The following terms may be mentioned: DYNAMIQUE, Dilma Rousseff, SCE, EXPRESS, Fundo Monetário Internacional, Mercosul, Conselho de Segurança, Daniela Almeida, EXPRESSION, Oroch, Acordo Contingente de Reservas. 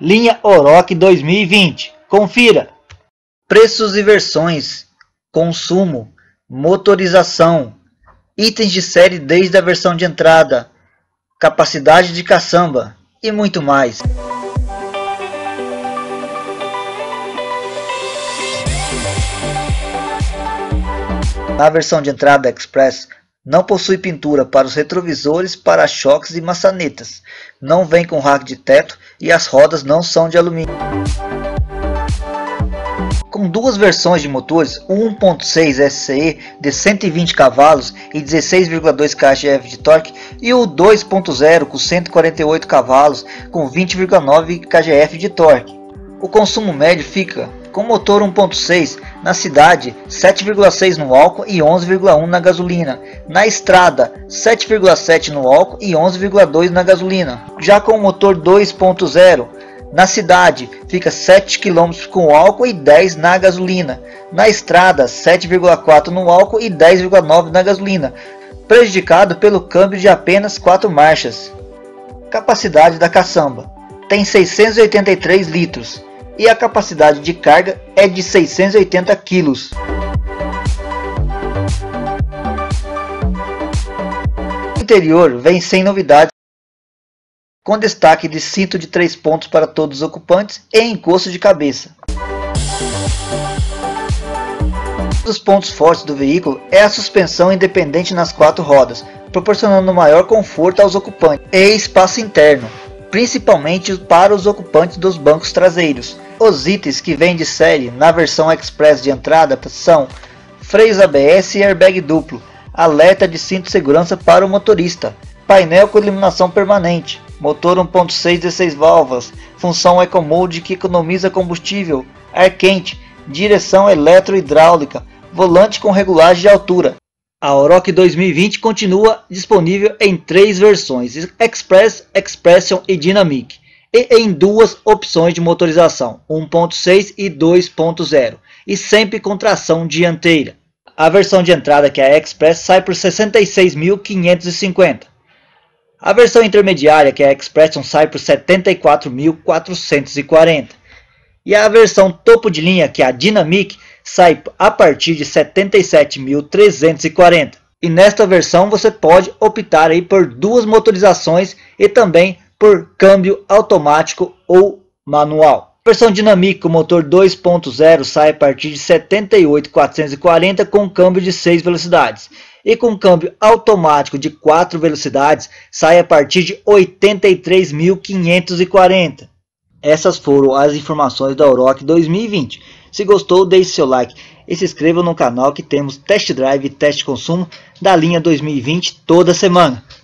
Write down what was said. Linha Oroch 2020. Confira. Preços e versões, consumo, motorização, itens de série desde a versão de entrada, capacidade de caçamba e muito mais. Na versão de entrada Express, não possui pintura para os retrovisores, para-choques e maçanetas. Não vem com rack de teto e as rodas não são de alumínio. Com duas versões de motores, o 1.6 SCE de 120 cavalos e 16,2 kgf de torque e o 2.0 com 148 cavalos com 20,9 kgf de torque. O consumo médio fica com motor 1.6 na cidade, 7,6 no álcool e 11,1 na gasolina. Na estrada, 7,7 no álcool e 11,2 na gasolina. Já com o motor 2.0 na cidade, fica 7 km com álcool e 10 na gasolina. Na estrada, 7,4 no álcool e 10,9 na gasolina, prejudicado pelo câmbio de apenas 4 marchas. Capacidade da caçamba tem 683 litros e a capacidade de carga é de 680 kg. O interior vem sem novidades, com destaque de cinto de 3 pontos para todos os ocupantes e encosto de cabeça. Um dos pontos fortes do veículo é a suspensão independente nas 4 rodas, proporcionando maior conforto aos ocupantes e espaço interno, principalmente para os ocupantes dos bancos traseiros. Os itens que vêm de série na versão Express de entrada são freios ABS e airbag duplo, alerta de cinto de segurança para o motorista, painel com iluminação permanente, motor 1.6 de 6 válvulas, função Eco Mode que economiza combustível, ar quente, direção eletro-hidráulica, volante com regulagem de altura. A Oroch 2020 continua disponível em 3 versões, Express, Expression e Dynamic, e em 2 opções de motorização, 1.6 e 2.0, e sempre com tração dianteira. A versão de entrada, que é a Express, sai por R$ 66.550. A versão intermediária, que é a Expression, sai por R$ 74.440. E a versão topo de linha, que é a Dynamic, sai a partir de 77.340. E nesta versão você pode optar aí por 2 motorizações e também por câmbio automático ou manual. A versão Dynamic com motor 2.0 sai a partir de 78.440 com câmbio de 6 velocidades. E com câmbio automático de 4 velocidades sai a partir de 83.540. Essas foram as informações da Oroch 2020. Se gostou, deixe seu like e se inscreva no canal, que temos test drive e teste consumo da linha 2020 toda semana.